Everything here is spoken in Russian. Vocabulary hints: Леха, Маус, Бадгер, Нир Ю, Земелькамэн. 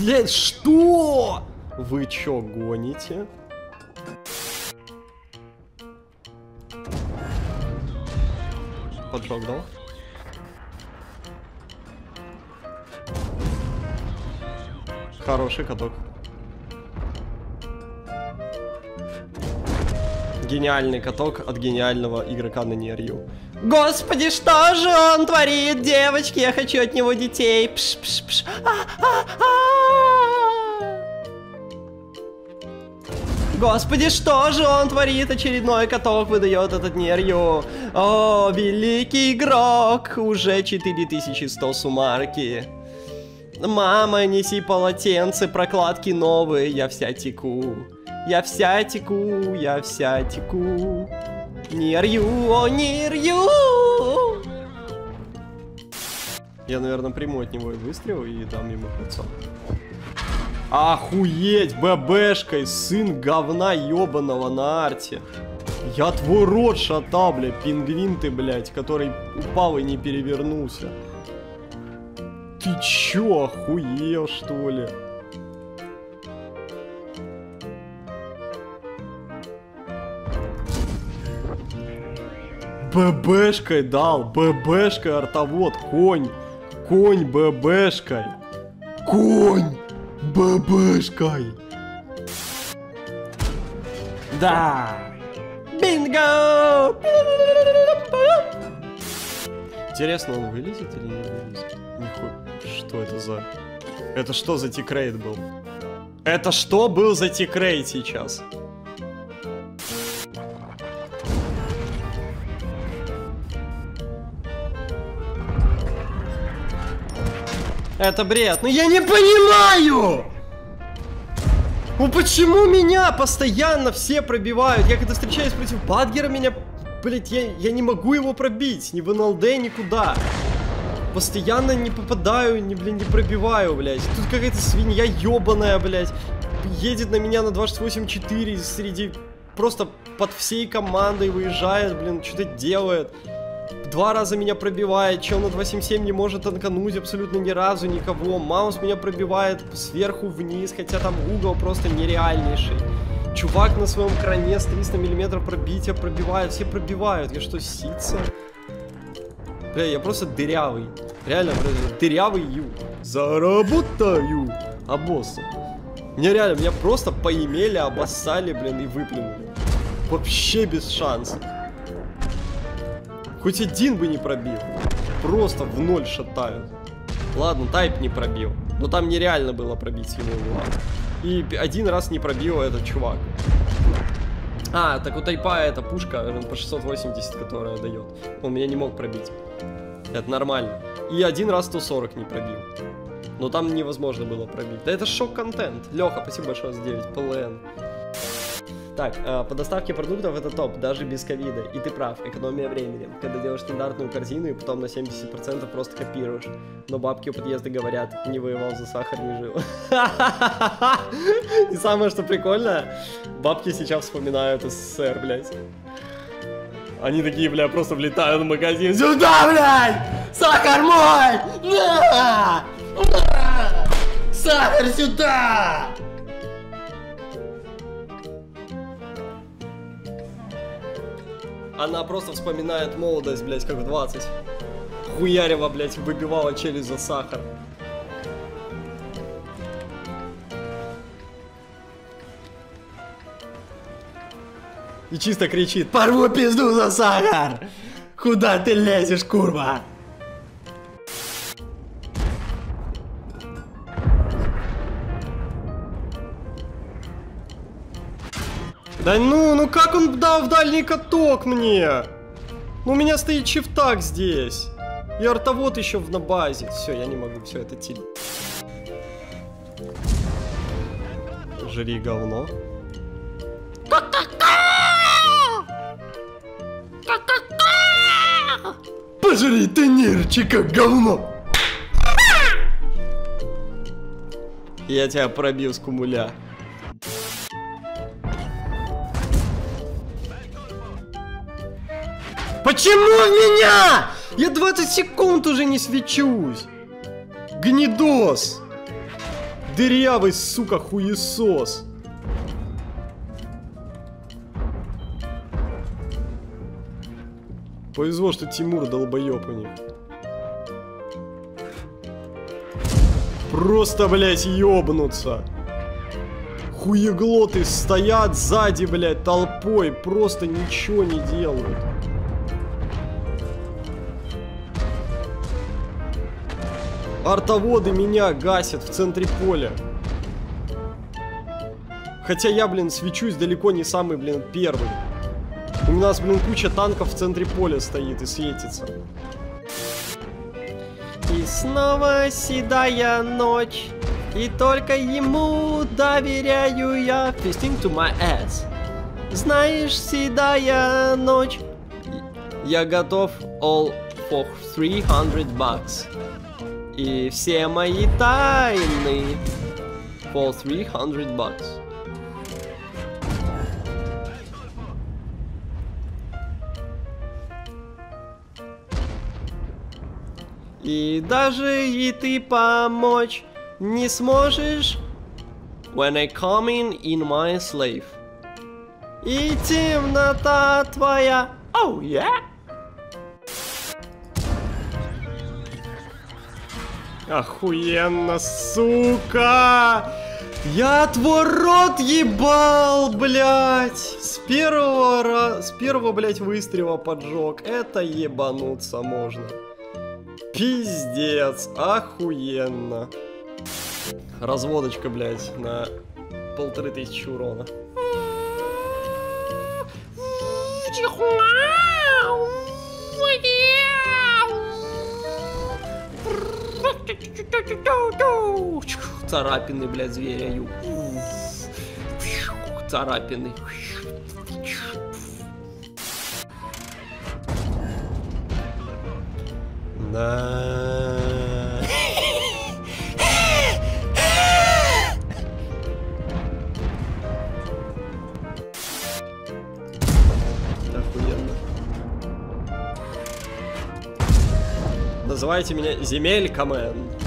Блять, что? Вы чё гоните? Поджог дал? Хороший каток. Гениальный каток от гениального игрока на Нир Ю. Господи, что же он творит, девочки? Я хочу от него детей. Пш-пш-пш. Господи, что же он творит? Очередной каток выдает этот Нир Ю. О, великий игрок. Уже 4100 сумарки. Мама, неси полотенце, прокладки новые. Я вся теку. Я вся теку, я вся теку. Нир Ю, о, Нир Ю! Я, наверное, приму от него и выстрел, и дам ему лицо. Охуеть, ББшкой, сын говна ёбаного на арте. Я твой рот шатал, бля, пингвин ты, блядь, который упал и не перевернулся. Ты чё, охуел, что ли? ББшкой дал, ББшкой артовод, конь, конь ББшкой, конь ББшкой. Да, бинго! Интересно, он вылезет или не вылезет? Нихуя, что это за... Это что за тикрейт был? Это что был за тикрейт сейчас? Это бред. Ну я не понимаю! Ну почему меня постоянно все пробивают? Я когда встречаюсь против Бадгера, меня... Блять, я не могу его пробить. Ни в НЛД, никуда. Постоянно не попадаю, не пробиваю, блять. Тут какая-то свинья ёбаная, блять. Едет на меня на 28-4 среди... Просто под всей командой выезжает, блин, что-то делает. Два раза меня пробивает, чел на 277 не может танкануть абсолютно ни разу никого. Маус меня пробивает сверху вниз, хотя там угол просто нереальнейший. Чувак на своем кране с 300 мм пробития пробивает, все пробивают. Я что, сица? Бля, я просто дырявый. Реально, бля, дырявый Ю. Заработаю обосса. Мне реально, меня просто поимели, обоссали, блин, и выплюнули. Вообще без шансов. Хоть один бы не пробил. Просто в ноль шатают. Ладно, тайп не пробил. Но там нереально было пробить его угла. И один раз не пробил этот чувак. А, так у тайпа эта пушка по 680, которая дает. Он меня не мог пробить. Это нормально. И один раз 140 не пробил. Но там невозможно было пробить. Да это шок-контент. Леха, спасибо большое за 9. ПЛН. Так, по доставке продуктов это топ, даже без ковида. И ты прав, экономия времени. Когда делаешь стандартную корзину и потом на 70% просто копируешь. Но бабки у подъезда говорят, не воевал за сахар, не жил. И самое, что прикольно, бабки сейчас вспоминают СССР, блядь. Они такие, бля, просто влетают в магазин. Сюда, блядь! Сахар мой! На! На! Сахар сюда! Она просто вспоминает молодость, блядь, как в 20. Хуярева, блядь, выбивала челюсть за сахар. И чисто кричит: порву пизду за сахар! Куда ты лезешь, курва? Да ну как он дал в дальний каток мне? Ну у меня стоит чифтак здесь. И артовод еще на базе. Все, я не могу, все это тиль. Жри говно. Пожри ты нерчика говно. Я тебя пробил с кумуля. Почему в меня? Я 20 секунд уже не свечусь. Гнидос. Дырявый, сука, хуесос. Повезло, что Тимур долбоёб у них. Просто, блядь, ёбнуться. Хуеглоты стоят сзади, блядь, толпой. Просто ничего не делают. Артоводы меня гасят в центре поля. Хотя я, блин, свечусь далеко не самый, блин, первый. У нас, блин, куча танков в центре поля стоит и светится. И снова седая ночь, и только ему доверяю я. Fisting to my ass. Знаешь, седая ночь, я готов all for $300. И все мои тайны for $300. И даже и ты помочь не сможешь. When I come in my slave. И темнота твоя. Oh, yeah. Охуенно, сука! Я твой рот ебал, блядь! С первого, блядь, выстрела поджег. Это ебануться можно. Пиздец, охуенно. Разводочка, блядь, на 1500 урона. Царапины, блядь, зверя. Царапины. Охуенно. Называйте меня Земелькамэн.